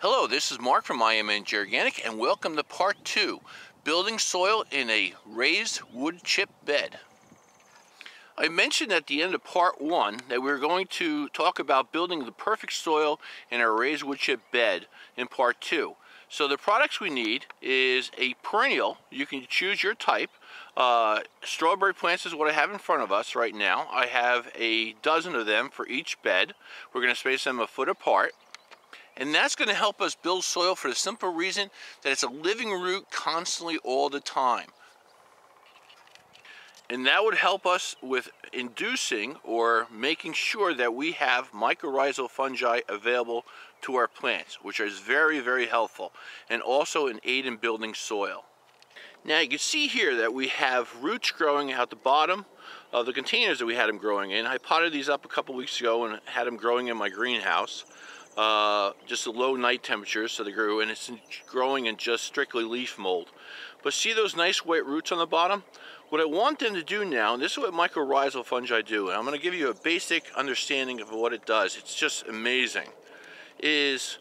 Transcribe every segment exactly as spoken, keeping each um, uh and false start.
Hello, this is Mark from I Am Organic and welcome to part two, building soil in a raised wood chip bed. I mentioned at the end of part one that we were going to talk about building the perfect soil in our raised wood chip bed in part two. So the products we need is a perennial. You can choose your type. Uh, strawberry plants is what I have in front of us right now. I have a dozen of them for each bed. We're going to space them a foot apart. And that's going to help us build soil for the simple reason that it's a living root constantly all the time. And that would help us with inducing or making sure that we have mycorrhizal fungi available to our plants, which is very, very helpful, and also an aid in building soil. Now you can see here that we have roots growing out the bottom of the containers that we had them growing in. I potted these up a couple weeks ago and had them growing in my greenhouse. Uh, just the low night temperatures, so they grew, and it's growing in just strictly leaf mold. But see those nice white roots on the bottom? What I want them to do now, and this is what mycorrhizal fungi do, and I'm going to give you a basic understanding of what it does, it's just amazing, is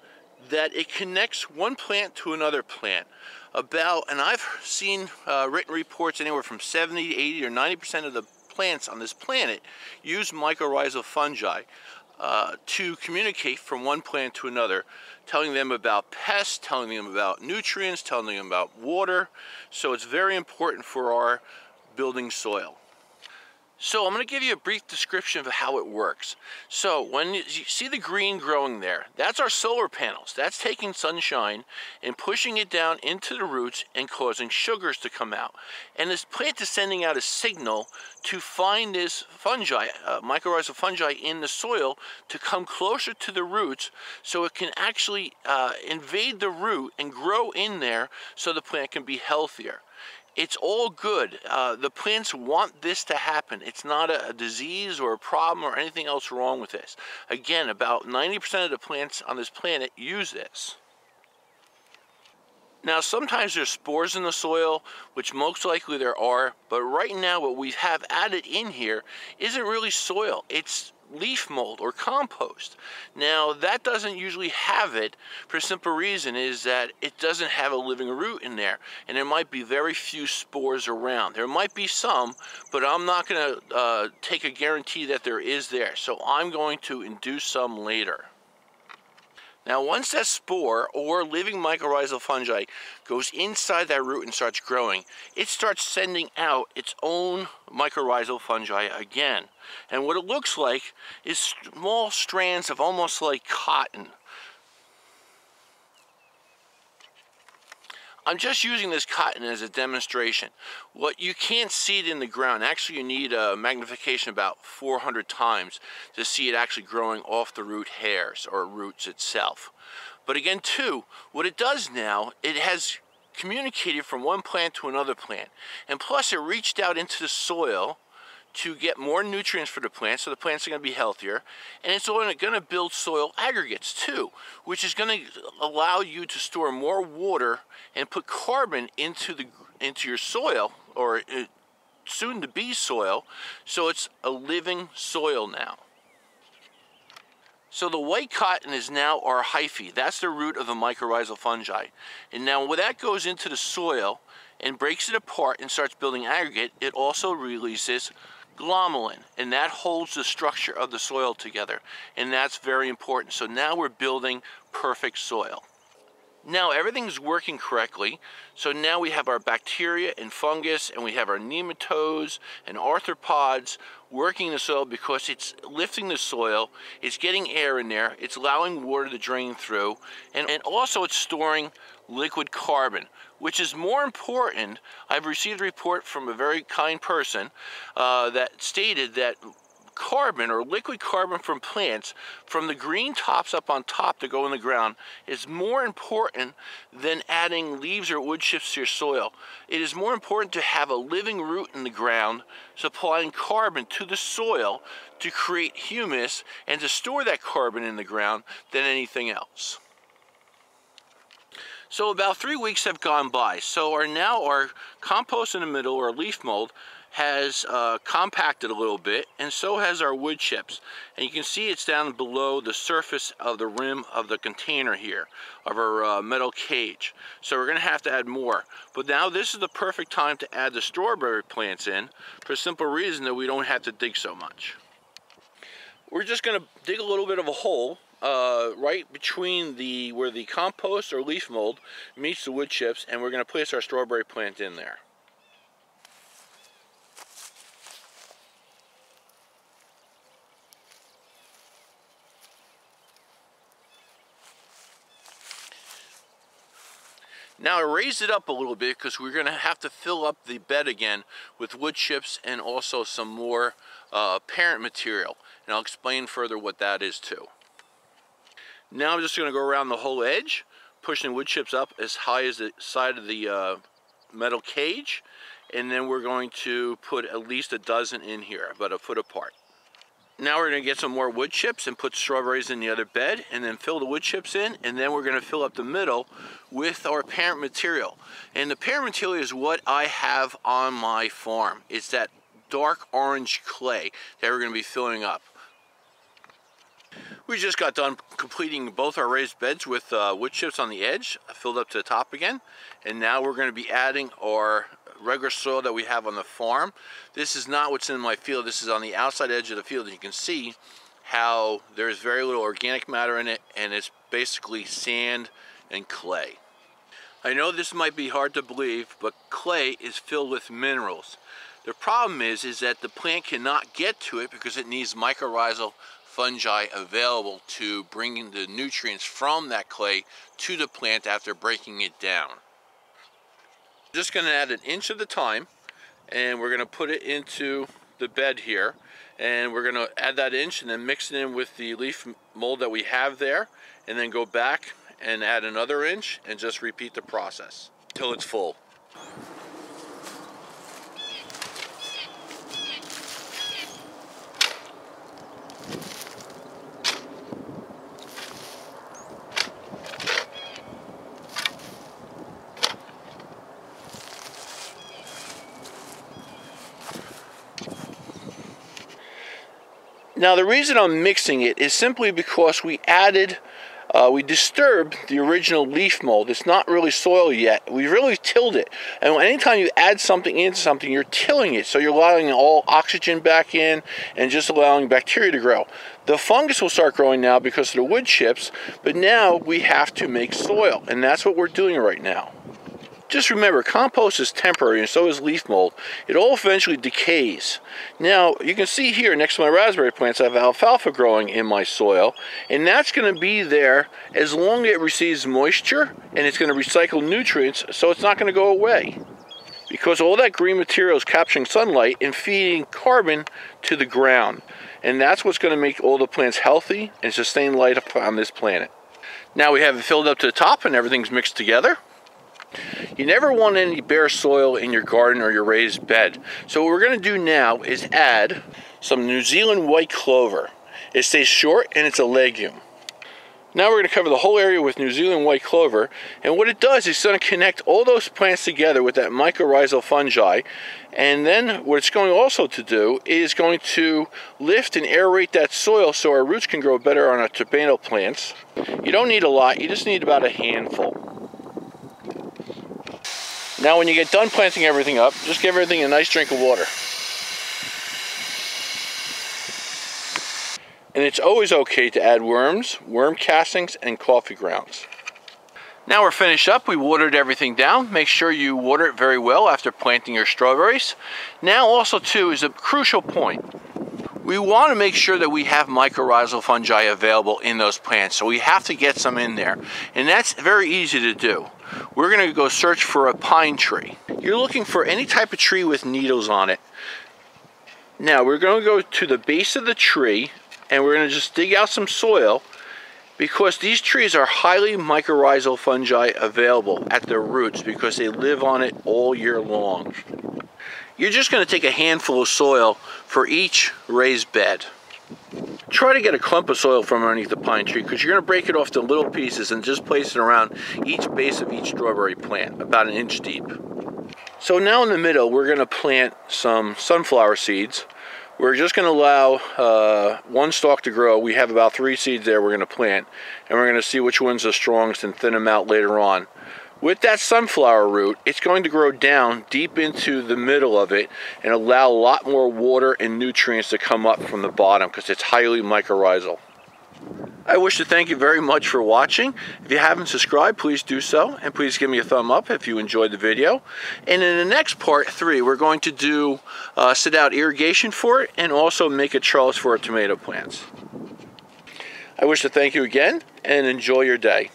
that it connects one plant to another plant. About, and I've seen uh, written reports anywhere from seventy, eighty, or ninety percent of the plants on this planet use mycorrhizal fungi. Uh, to communicate from one plant to another, telling them about pests, telling them about nutrients, telling them about water. So it's very important for our building soil. So I'm going to give you a brief description of how it works. So when you see the green growing there, that's our solar panels. That's taking sunshine and pushing it down into the roots and causing sugars to come out. And this plant is sending out a signal to find this fungi, uh, mycorrhizal fungi in the soil to come closer to the roots so it can actually uh, invade the root and grow in there so the plant can be healthier. It's all good. Uh, the plants want this to happen. It's not a, a disease or a problem or anything else wrong with this. Again, about ninety percent of the plants on this planet use this. Now, sometimes there's spores in the soil, which most likely there are, but right now what we have added in here isn't really soil. It's leaf mold or compost. Now that doesn't usually have it for a simple reason is that it doesn't have a living root in there, and there might be very few spores around. There might be some, but I'm not going to uh, take a guarantee that there is there, so I'm going to induce some later. Now once that spore or living mycorrhizal fungi goes inside that root and starts growing, it starts sending out its own mycorrhizal fungi again. And what it looks like is small strands of almost like cotton. I'm just using this cotton as a demonstration. What you can't see it in the ground. Actually, you need a magnification about four hundred times to see it actually growing off the root hairs or roots itself. But again, too, what it does now, it has communicated from one plant to another plant. And plus, it reached out into the soil to get more nutrients for the plants, so the plants are going to be healthier, and it's going to build soil aggregates too, which is going to allow you to store more water and put carbon into the into your soil, or soon to be soil, so it's a living soil now. So the white cotton is now our hyphae. That's the root of the mycorrhizal fungi. And now when that goes into the soil and breaks it apart and starts building aggregate, it also releases glomalin, and that holds the structure of the soil together, and that's very important. So now we're building perfect soil. Now everything's working correctly, so now we have our bacteria and fungus, and we have our nematodes and arthropods working the soil because it's lifting the soil, it's getting air in there, it's allowing water to drain through, and, and also it's storing liquid carbon, which is more important. I've received a report from a very kind person uh, that stated that carbon or liquid carbon from plants, from the green tops up on top to go in the ground, is more important than adding leaves or wood chips to your soil. It is more important to have a living root in the ground supplying carbon to the soil to create humus and to store that carbon in the ground than anything else. So about three weeks have gone by, so our, now our compost in the middle, or leaf mold, has uh, compacted a little bit, and so has our wood chips. And you can see it's down below the surface of the rim of the container here, of our uh, metal cage. So we're gonna have to add more. But now this is the perfect time to add the strawberry plants in, for the simple reason that we don't have to dig so much. We're just gonna dig a little bit of a hole Uh, right between the where the compost or leaf mold meets the wood chips, and we're going to place our strawberry plant in there. Now I raised it up a little bit because we're going to have to fill up the bed again with wood chips and also some more uh, parent material, and I'll explain further what that is too. Now I'm just going to go around the whole edge, pushing wood chips up as high as the side of the uh, metal cage, and then we're going to put at least a dozen in here, about a foot apart. Now we're going to get some more wood chips and put strawberries in the other bed, and then fill the wood chips in, and then we're going to fill up the middle with our parent material. And the parent material is what I have on my farm. It's that dark orange clay that we're going to be filling up. We just got done completing both our raised beds with uh, wood chips on the edge, filled up to the top again, and now we're going to be adding our regular soil that we have on the farm. This is not what's in my field, this is on the outside edge of the field, and you can see how there's very little organic matter in it, and it's basically sand and clay. I know this might be hard to believe, but clay is filled with minerals. The problem is, is that the plant cannot get to it because it needs mycorrhizal fungi available to bring in the nutrients from that clay to the plant after breaking it down. Just going to add an inch at a time, and we're going to put it into the bed here, and we're going to add that inch and then mix it in with the leaf mold that we have there, and then go back and add another inch and just repeat the process till it's full. Now the reason I'm mixing it is simply because we added, uh, we disturbed the original leaf mold. It's not really soil yet. We really tilled it. And anytime you add something into something, you're tilling it. So you're allowing all oxygen back in and just allowing bacteria to grow. The fungus will start growing now because of the wood chips, but now we have to make soil. And that's what we're doing right now. Just remember, compost is temporary, and so is leaf mold. It all eventually decays. Now, you can see here next to my raspberry plants, I have alfalfa growing in my soil, and that's going to be there as long as it receives moisture, and it's going to recycle nutrients, so it's not going to go away. Because all that green material is capturing sunlight and feeding carbon to the ground. And that's what's going to make all the plants healthy and sustain life on this planet. Now we have it filled up to the top, and everything's mixed together. You never want any bare soil in your garden or your raised bed. So what we're going to do now is add some New Zealand white clover. It stays short and it's a legume. Now we're going to cover the whole area with New Zealand white clover, and what it does is it's going to connect all those plants together with that mycorrhizal fungi, and then what it's going also to do is going to lift and aerate that soil so our roots can grow better on our tomato plants. You don't need a lot, you just need about a handful. Now when you get done planting everything up, just give everything a nice drink of water. And it's always okay to add worms, worm castings, and coffee grounds. Now we're finished up. We watered everything down. Make sure you water it very well after planting your strawberries. Now also too is a crucial point. We want to make sure that we have mycorrhizal fungi available in those plants, so we have to get some in there. And that's very easy to do. We're going to go search for a pine tree. You're looking for any type of tree with needles on it. Now we're going to go to the base of the tree, and we're going to just dig out some soil, because these trees are highly mycorrhizal fungi available at their roots because they live on it all year long. You're just going to take a handful of soil for each raised bed. Try to get a clump of soil from underneath the pine tree, because you're going to break it off into little pieces and just place it around each base of each strawberry plant, about an inch deep. So now in the middle, we're going to plant some sunflower seeds. We're just going to allow uh, one stalk to grow. We have about three seeds there we're going to plant, and we're going to see which one's the strongest and thin them out later on. With that sunflower root, it's going to grow down deep into the middle of it and allow a lot more water and nutrients to come up from the bottom because it's highly mycorrhizal. I wish to thank you very much for watching. If you haven't subscribed, please do so, and please give me a thumb up if you enjoyed the video. And in the next part three, we're going to do uh, sit out irrigation for it and also make a trellis for our tomato plants. I wish to thank you again and enjoy your day.